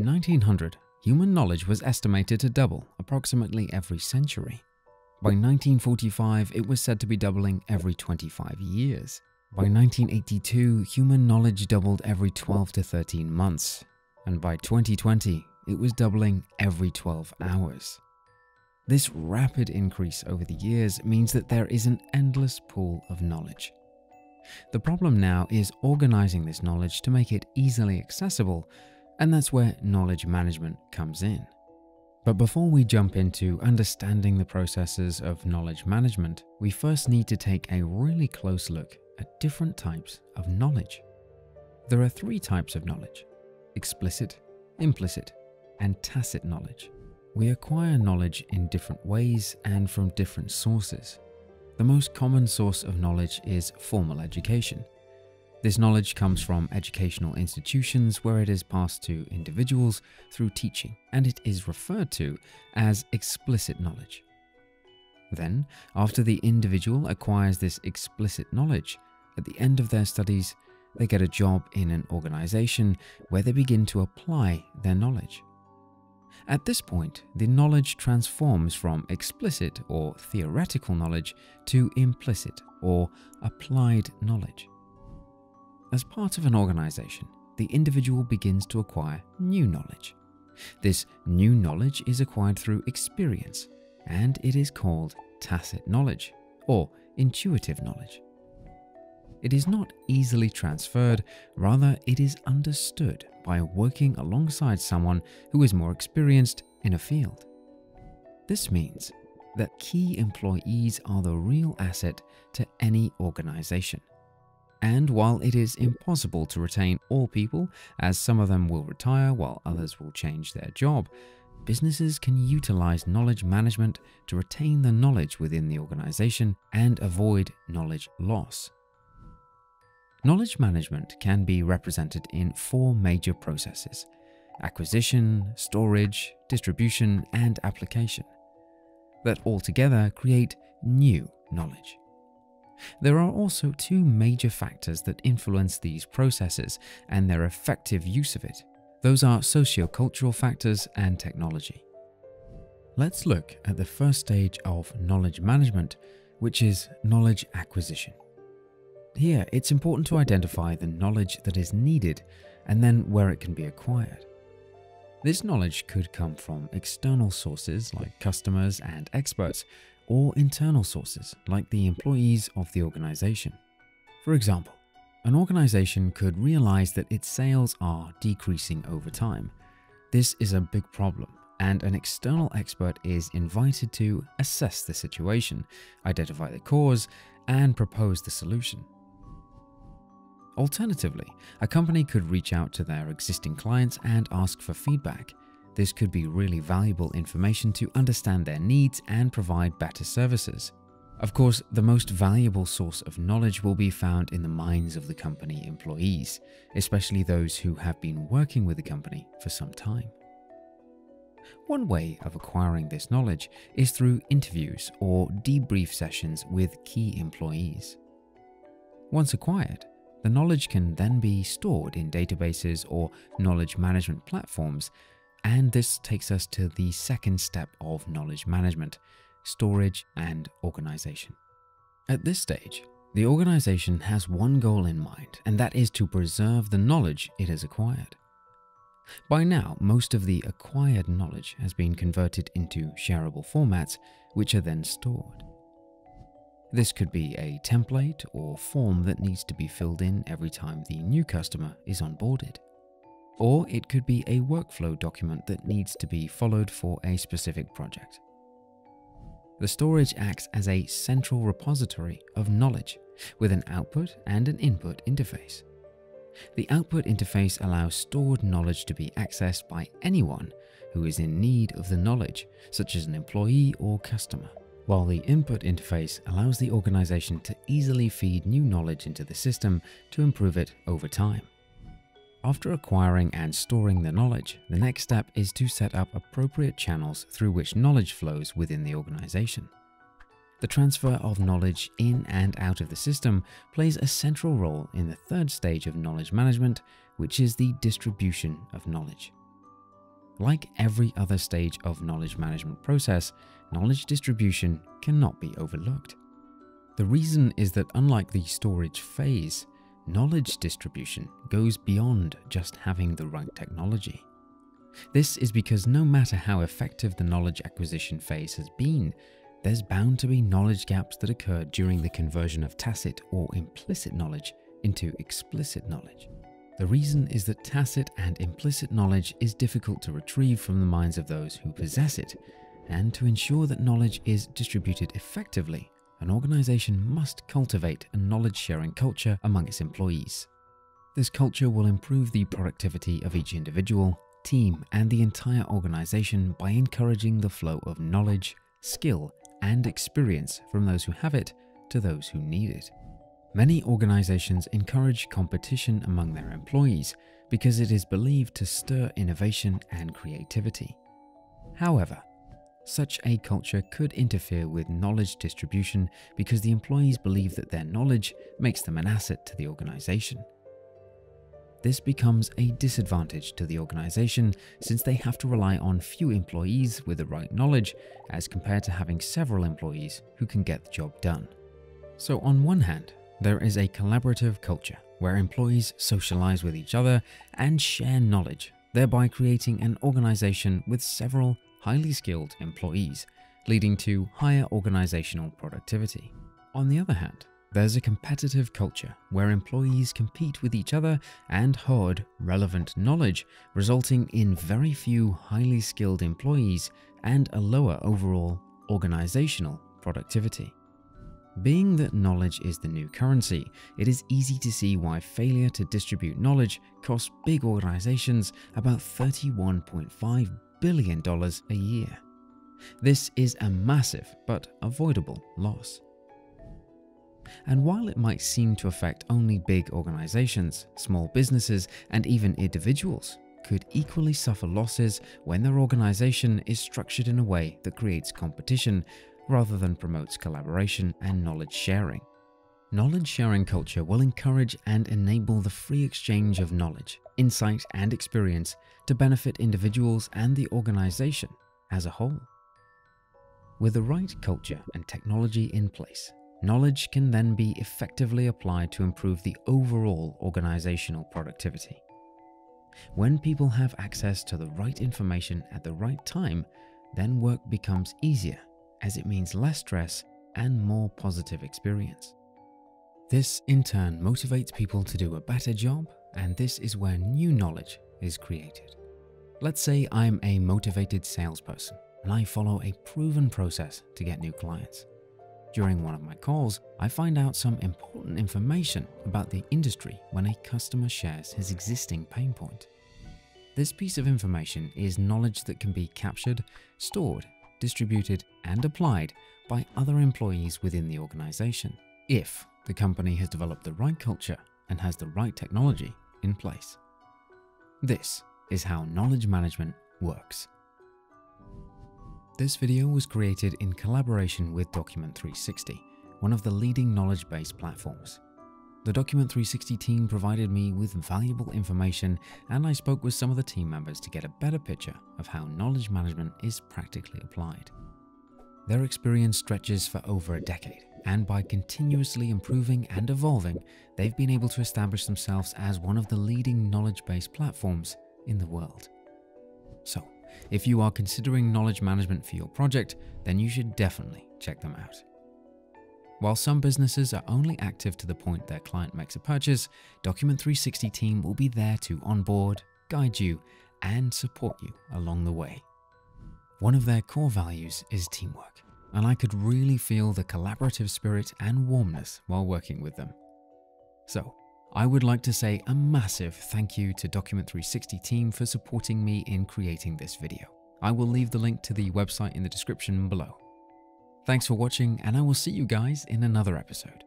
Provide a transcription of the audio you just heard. In 1900, human knowledge was estimated to double approximately every century. By 1945, it was said to be doubling every 25 years. By 1982, human knowledge doubled every 12 to 13 months. And by 2020, it was doubling every 12 hours. This rapid increase over the years means that there is an endless pool of knowledge. The problem now is organizing this knowledge to make it easily accessible, and that's where knowledge management comes in. But before we jump into understanding the processes of knowledge management, we first need to take a really close look at different types of knowledge. There are three types of knowledge: explicit, implicit, and tacit knowledge. We acquire knowledge in different ways and from different sources. The most common source of knowledge is formal education. This knowledge comes from educational institutions where it is passed to individuals through teaching, and it is referred to as explicit knowledge. Then, after the individual acquires this explicit knowledge, at the end of their studies, they get a job in an organization where they begin to apply their knowledge. At this point, the knowledge transforms from explicit or theoretical knowledge to implicit or applied knowledge. As part of an organization, the individual begins to acquire new knowledge. This new knowledge is acquired through experience, and it is called tacit knowledge or intuitive knowledge. It is not easily transferred, rather it is understood by working alongside someone who is more experienced in a field. This means that key employees are the real asset to any organization. And while it is impossible to retain all people, as some of them will retire while others will change their job, businesses can utilize knowledge management to retain the knowledge within the organization and avoid knowledge loss. Knowledge management can be represented in four major processes: acquisition, storage, distribution, and application, that altogether create new knowledge. There are also two major factors that influence these processes and their effective use of it. Those are sociocultural factors and technology. Let's look at the first stage of knowledge management, which is knowledge acquisition. Here, it's important to identify the knowledge that is needed and then where it can be acquired. This knowledge could come from external sources like customers and experts, or internal sources like the employees of the organization. For example, an organization could realize that its sales are decreasing over time. This is a big problem, and an external expert is invited to assess the situation, identify the cause, and propose the solution. Alternatively, a company could reach out to their existing clients and ask for feedback. This could be really valuable information to understand their needs and provide better services. Of course, the most valuable source of knowledge will be found in the minds of the company employees, especially those who have been working with the company for some time. One way of acquiring this knowledge is through interviews or debrief sessions with key employees. Once acquired, the knowledge can then be stored in databases or knowledge management platforms, and this takes us to the second step of knowledge management: storage and organization. At this stage, the organization has one goal in mind, and that is to preserve the knowledge it has acquired. By now, most of the acquired knowledge has been converted into shareable formats, which are then stored. This could be a template or form that needs to be filled in every time the new customer is onboarded. Or it could be a workflow document that needs to be followed for a specific project. The storage acts as a central repository of knowledge with an output and an input interface. The output interface allows stored knowledge to be accessed by anyone who is in need of the knowledge, such as an employee or customer, while the input interface allows the organization to easily feed new knowledge into the system to improve it over time. After acquiring and storing the knowledge, the next step is to set up appropriate channels through which knowledge flows within the organization. The transfer of knowledge in and out of the system plays a central role in the third stage of knowledge management, which is the distribution of knowledge. Like every other stage of knowledge management process, knowledge distribution cannot be overlooked. The reason is that unlike the storage phase, knowledge distribution goes beyond just having the right technology. This is because no matter how effective the knowledge acquisition phase has been, there's bound to be knowledge gaps that occur during the conversion of tacit or implicit knowledge into explicit knowledge. The reason is that tacit and implicit knowledge is difficult to retrieve from the minds of those who possess it, and to ensure that knowledge is distributed effectively, an organization must cultivate a knowledge-sharing culture among its employees. This culture will improve the productivity of each individual, team, and the entire organization by encouraging the flow of knowledge, skill, and experience from those who have it to those who need it. Many organizations encourage competition among their employees because it is believed to stir innovation and creativity. However, such a culture could interfere with knowledge distribution because the employees believe that their knowledge makes them an asset to the organization. This becomes a disadvantage to the organization since they have to rely on few employees with the right knowledge as compared to having several employees who can get the job done. So on one hand, there is a collaborative culture where employees socialize with each other and share knowledge, thereby creating an organization with several highly skilled employees, leading to higher organizational productivity. On the other hand, there's a competitive culture where employees compete with each other and hoard relevant knowledge, resulting in very few highly skilled employees and a lower overall organizational productivity. Being that knowledge is the new currency, it is easy to see why failure to distribute knowledge costs big organizations about $31.5 billion a year. This is a massive but avoidable loss. And while it might seem to affect only big organizations, small businesses, and even individuals could equally suffer losses when their organization is structured in a way that creates competition rather than promotes collaboration and knowledge sharing. Knowledge sharing culture will encourage and enable the free exchange of knowledge, insight, and experience to benefit individuals and the organization as a whole. With the right culture and technology in place, knowledge can then be effectively applied to improve the overall organizational productivity. When people have access to the right information at the right time, then work becomes easier, as it means less stress and more positive experience. This in turn motivates people to do a better job, and this is where new knowledge is created. Let's say I'm a motivated salesperson and I follow a proven process to get new clients. During one of my calls, I find out some important information about the industry when a customer shares his existing pain point. This piece of information is knowledge that can be captured, stored, distributed, and applied by other employees within the organization, if the company has developed the right culture and has the right technology in place. This is how knowledge management works. This video was created in collaboration with Document360, one of the leading knowledge base platforms. The Document360 team provided me with valuable information, and I spoke with some of the team members to get a better picture of how knowledge management is practically applied. Their experience stretches for over a decade, and by continuously improving and evolving, they've been able to establish themselves as one of the leading knowledge base platforms in the world. So, if you are considering knowledge management for your project, then you should definitely check them out. While some businesses are only active to the point their client makes a purchase, Document360 team will be there to onboard, guide you, and support you along the way. One of their core values is teamwork, and I could really feel the collaborative spirit and warmness while working with them. So, I would like to say a massive thank you to Document360 team for supporting me in creating this video. I will leave the link to the website in the description below. Thanks for watching, and I will see you guys in another episode.